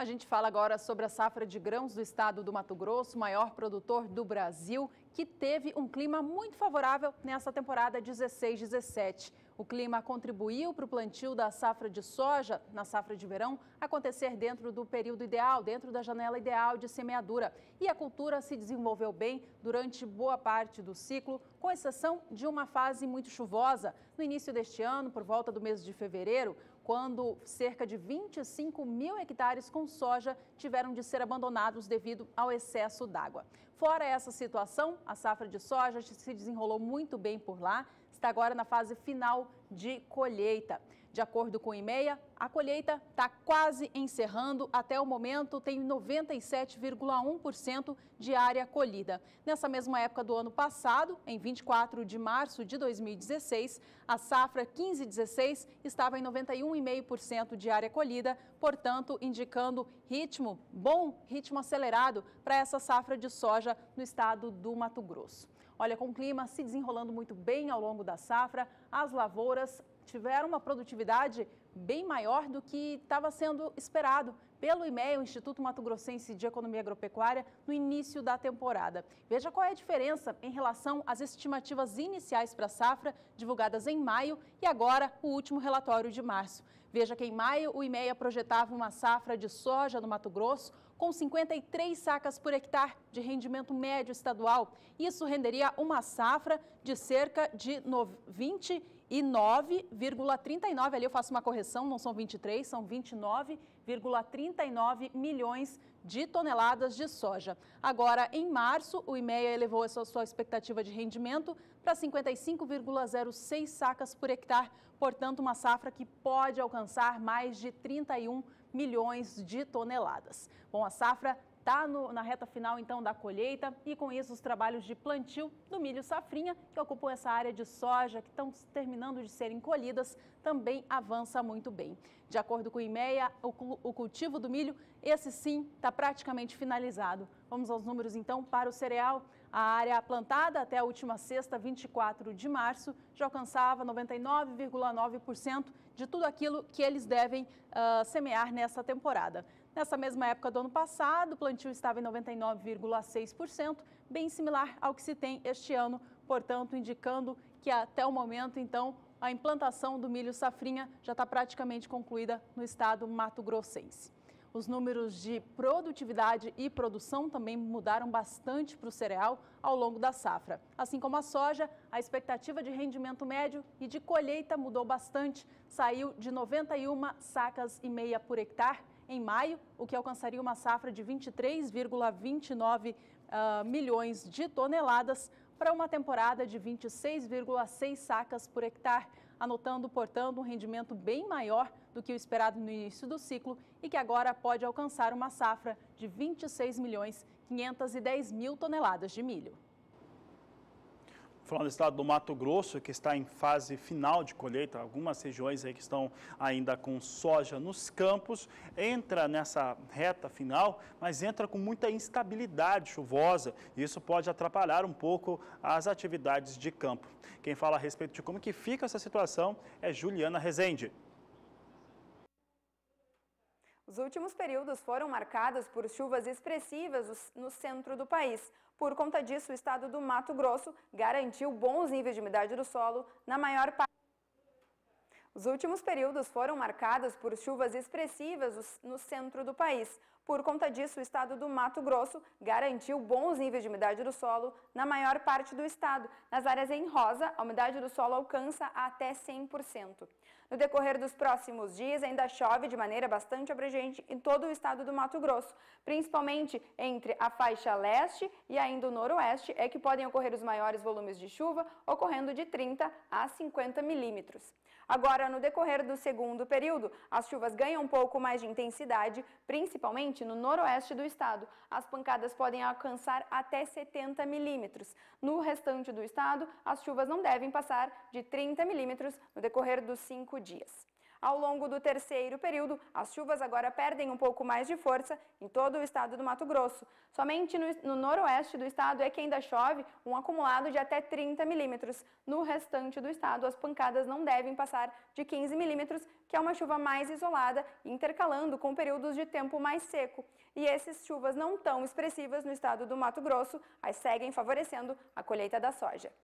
A gente fala agora sobre a safra de grãos do estado do Mato Grosso, maior produtor do Brasil, que teve um clima muito favorável nessa temporada 16-17. O clima contribuiu para o plantio da safra de soja, na safra de verão, acontecer dentro do período ideal, dentro da janela ideal de semeadura. E a cultura se desenvolveu bem durante boa parte do ciclo, com exceção de uma fase muito chuvosa. No início deste ano, por volta do mês de fevereiro, quando cerca de 25 mil hectares com soja tiveram de ser abandonados devido ao excesso d'água. Fora essa situação, a safra de soja se desenrolou muito bem por lá, está agora na fase final de colheita. De acordo com o IMEA, a colheita está quase encerrando. Até o momento, tem 97,1% de área colhida. Nessa mesma época do ano passado, em 24 de março de 2016, a safra 15-16 estava em 91,5% de área colhida, portanto, indicando ritmo bom, ritmo acelerado para essa safra de soja no estado do Mato Grosso. Olha, com o clima se desenrolando muito bem ao longo da safra, as lavouras tiveram uma produtividade bem maior do que estava sendo esperado pelo IMEA, o Instituto Mato Grossense de Economia Agropecuária, no início da temporada. Veja qual é a diferença em relação às estimativas iniciais para a safra, divulgadas em maio, e agora o último relatório de março. Veja que em maio o IMEA projetava uma safra de soja no Mato Grosso com 53 sacas por hectare de rendimento médio estadual. Isso renderia uma safra de cerca de 29,39, ali eu faço uma correção, não são 23, são 29,39 milhões de toneladas de soja. Agora, em março, o IMEA elevou a sua expectativa de rendimento para 55,06 sacas por hectare, portanto, uma safra que pode alcançar mais de 31 milhões de toneladas. Bom, a safra está na reta final, então, da colheita e, com isso, os trabalhos de plantio do milho safrinha, que ocupam essa área de soja, que estão terminando de serem colhidas, também avança muito bem. De acordo com o IMEA, o cultivo do milho, esse sim, está praticamente finalizado. Vamos aos números, então, para o cereal. A área plantada até a última sexta, 24 de março, já alcançava 99,9% de tudo aquilo que eles devem semear nessa temporada. Nessa mesma época do ano passado, o plantio estava em 99,6%, bem similar ao que se tem este ano, portanto, indicando que até o momento, então, a implantação do milho safrinha já está praticamente concluída no estado mato-grossense. Os números de produtividade e produção também mudaram bastante para o cereal ao longo da safra. Assim como a soja, a expectativa de rendimento médio e de colheita mudou bastante, saiu de 91 sacas e meia por hectare em maio, o que alcançaria uma safra de 23,29 milhões de toneladas para uma temporada de 26,6 sacas por hectare, anotando, portanto, um rendimento bem maior do que o esperado no início do ciclo e que agora pode alcançar uma safra de 26 milhões 510 mil toneladas de milho. Falando do estado do Mato Grosso, que está em fase final de colheita, algumas regiões aí que estão ainda com soja nos campos, entra nessa reta final, mas entra com muita instabilidade chuvosa, e isso pode atrapalhar um pouco as atividades de campo. Quem fala a respeito de como que fica essa situação é Juliana Resende. Os últimos períodos foram marcados por chuvas expressivas no centro do país. Por conta disso, o estado do Mato Grosso garantiu bons níveis de umidade do solo na maior parte. Os últimos períodos foram marcados por chuvas expressivas no centro do país. Por conta disso, o estado do Mato Grosso garantiu bons níveis de umidade do solo na maior parte do estado. Nas áreas em rosa, a umidade do solo alcança até 100%. No decorrer dos próximos dias, ainda chove de maneira bastante abrangente em todo o estado do Mato Grosso, principalmente entre a faixa leste e ainda o noroeste, é que podem ocorrer os maiores volumes de chuva, ocorrendo de 30 a 50 milímetros. Agora, no decorrer do segundo período, as chuvas ganham um pouco mais de intensidade, principalmente no noroeste do estado. As pancadas podem alcançar até 70 milímetros. No restante do estado, as chuvas não devem passar de 30 milímetros no decorrer dos 5 dias. Ao longo do terceiro período, as chuvas agora perdem um pouco mais de força em todo o estado do Mato Grosso. Somente no noroeste do estado é que ainda chove um acumulado de até 30 milímetros. No restante do estado, as pancadas não devem passar de 15 milímetros, que é uma chuva mais isolada, intercalando com períodos de tempo mais seco. E essas chuvas não tão expressivas no estado do Mato Grosso, mas seguem favorecendo a colheita da soja.